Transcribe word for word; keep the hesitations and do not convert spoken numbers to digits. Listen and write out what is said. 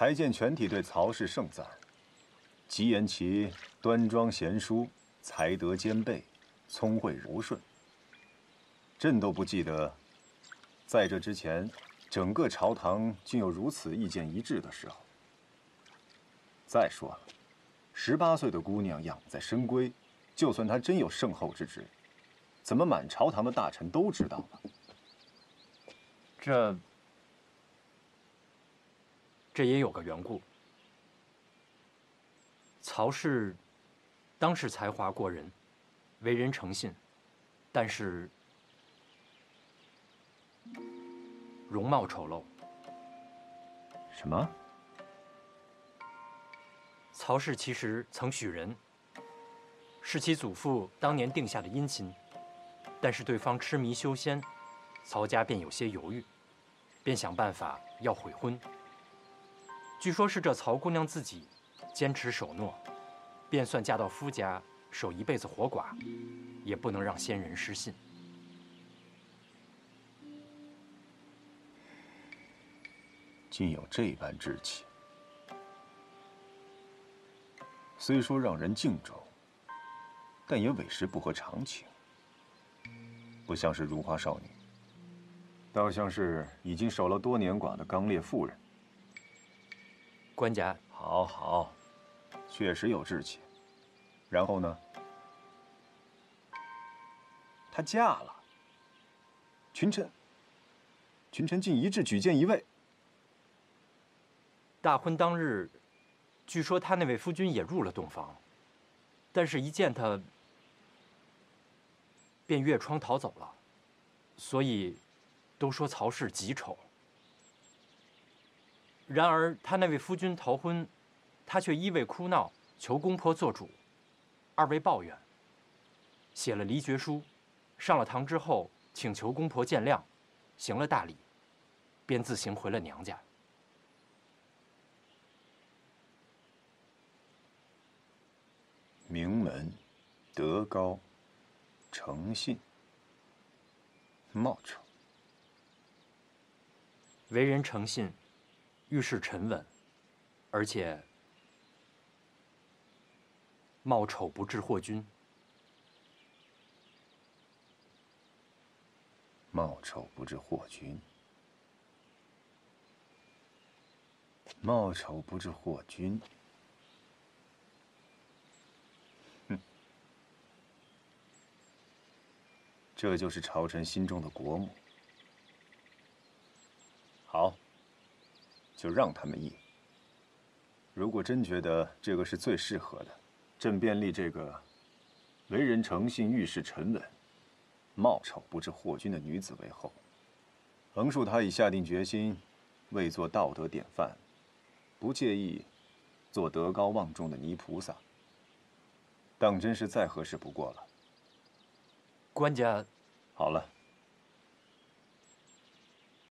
台谏全体对曹氏盛赞，极言其端庄贤淑，才德兼备，聪慧柔顺。朕都不记得，在这之前，整个朝堂竟有如此意见一致的时候。再说了，十八岁的姑娘养在深闺，就算她真有圣后之职，怎么满朝堂的大臣都知道了？这。 这也有个缘故。曹氏当时才华过人，为人诚信，但是容貌丑陋。什么？曹氏其实曾许人，是其祖父当年定下的姻亲，但是对方痴迷修仙，曹家便有些犹豫，便想办法要悔婚。 据说，是这曹姑娘自己坚持守诺，便算嫁到夫家，守一辈子活寡，也不能让先人失信。竟有这般志气，虽说让人敬重，但也委实不合常情。不像是如花少女，倒像是已经守了多年寡的刚烈妇人。 官家，好好，确实有志气。然后呢？她嫁了。群臣，群臣竟一致举荐一位。大婚当日，据说他那位夫君也入了洞房，但是一见他，便越窗逃走了，所以都说曹氏极丑。 然而，他那位夫君逃婚，他却一味哭闹，求公婆做主；二为抱怨，写了离绝书。上了堂之后，请求公婆见谅，行了大礼，便自行回了娘家。名门、德高、诚信、貌丑，为人诚信。 遇事沉稳，而且貌丑不治祸君。貌丑不治祸君，貌丑不治祸君。哼，这就是朝臣心中的国母。好。 就让他们议。如果真觉得这个是最适合的，朕便立这个为人诚信、遇事沉稳、貌丑不治祸君的女子为后。横竖她已下定决心，为做道德典范，不介意做德高望重的泥菩萨，当真是再合适不过了。官家，好了。